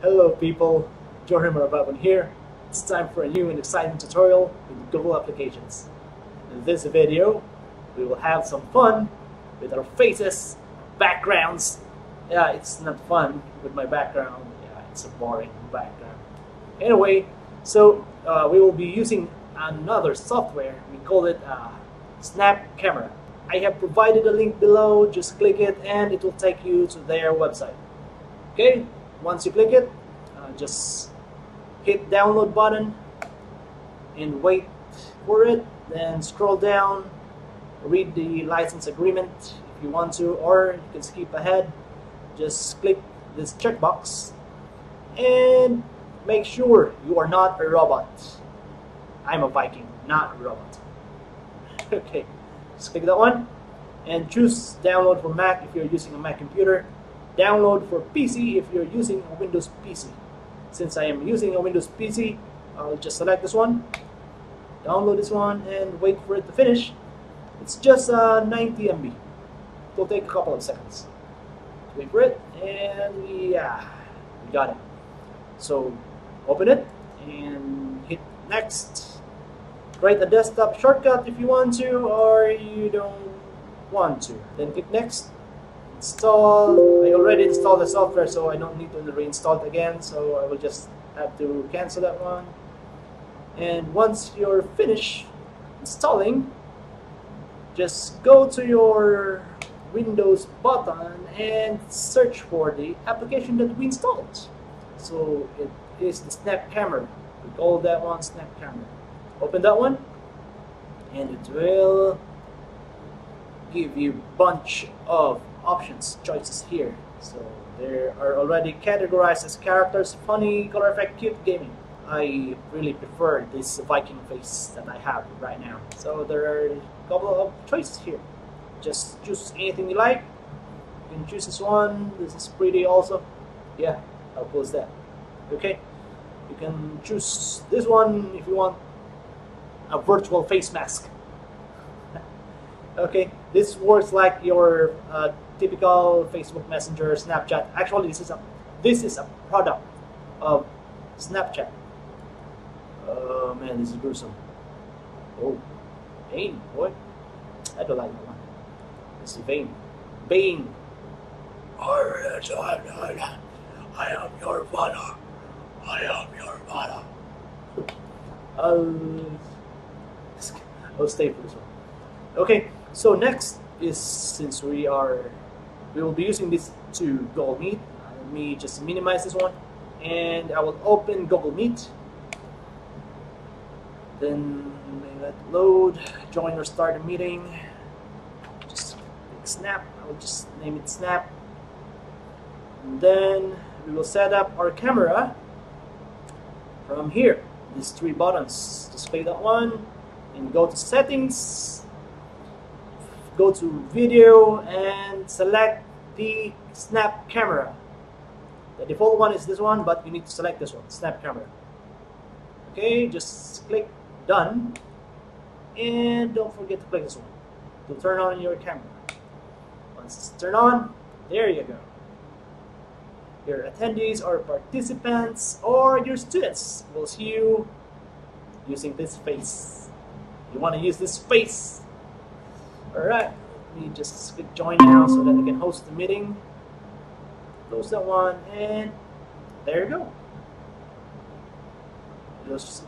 Hello people, Jorim Rababon here. It's time for a new and exciting tutorial in Google Applications. In this video, we will have some fun with our faces, backgrounds. Yeah, it's not fun with my background. Yeah, it's a boring background. Anyway, so we will be using another software. We call it Snap Camera. I have provided a link below. Just click it and it will take you to their website. Okay, once you click it, just hit download button and wait for it. Then scroll down, read the license agreement if you want to, or you can skip ahead. Just click this checkbox and make sure you are not a robot. I'm a Viking, not a robot. Okay, just click that one and choose download for Mac if you're using a Mac computer, download for PC if you're using a Windows PC. Since I am using a Windows PC, I'll just select this one, download this one, and wait for it to finish. It's just 90 MB. It will take a couple of seconds. Wait for it, and yeah, we got it. So open it and hit next. Write a desktop shortcut if you want to, or you don't want to. Then click next. Install. I already installed the software, so I don't need to reinstall it again. So I will just have to cancel that one. And once you're finished installing, just go to your Windows button and search for the application that we installed. So it is the Snap Camera. We call that one Snap Camera. Open that one and it will give you a bunch of options, choices here. So there are already categorized as characters, funny, color effect, cute, gaming. I really prefer this Viking face that I have right now. So there are a couple of choices here. Just choose anything you like. You can choose this one. This is pretty also. Yeah, I'll close that. Okay. You can choose this one if you want a virtual face mask. Okay, this works like your typical Facebook Messenger, Snapchat. Actually, this is a product of Snapchat. Oh man, this is gruesome. Oh, pain, boy. I don't like that one. This is vain. Bane. I am your father. I am your father. I'll stay for this one. Okay, so next is, since we will be using this to Google Meet. Let me just minimize this one. And I will open Google Meet. Then let load, join or start a meeting. Just click Snap. I will just name it Snap. And then we will set up our camera from here. These three buttons. Just click that one and go to settings. Go to video and select the Snap Camera. The default one is this one, but you need to select this one, Snap Camera. Okay, just click done. And don't forget to click this one to turn on your camera. Once it's turned on, there you go. Your attendees or participants or your students will see you using this face. You want to use this face. Alright, let me just click join now so that I can host the meeting. Close that one, and there you go.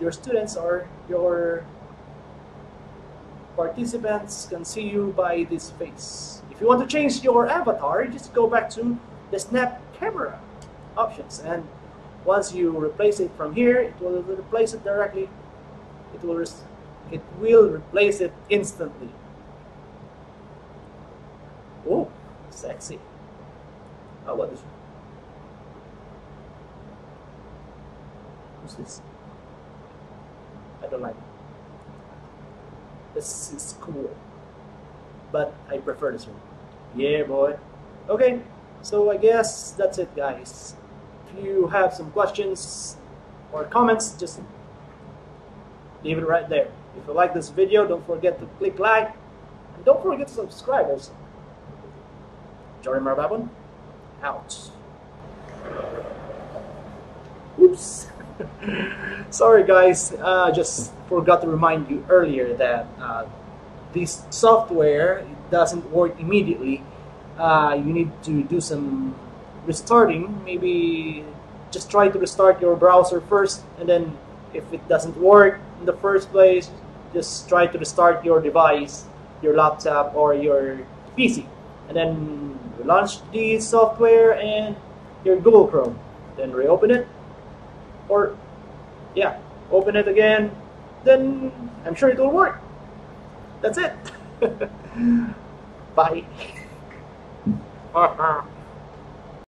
Your students or your participants can see you by this face. If you want to change your avatar, just go back to the Snap Camera options, and once you replace it from here, it will replace it directly. It will replace it instantly. Oh, sexy. How about this one? Who's this? I don't like it. This is cool, but I prefer this one. Yeah, boy. Okay, so I guess that's it, guys. If you have some questions or comments, just leave it right there. If you like this video, don't forget to click like, and don't forget to subscribe also. Jorim Rababon, out. Oops. Sorry guys, just forgot to remind you earlier that this software doesn't work immediately. You need to do some restarting. Maybe just try to restart your browser first, and then if it doesn't work in the first place, just try to restart your device, your laptop or your PC, and then launch the software and your Google Chrome, then reopen it, or yeah, open it again, then I'm sure it will work. That's it. Bye.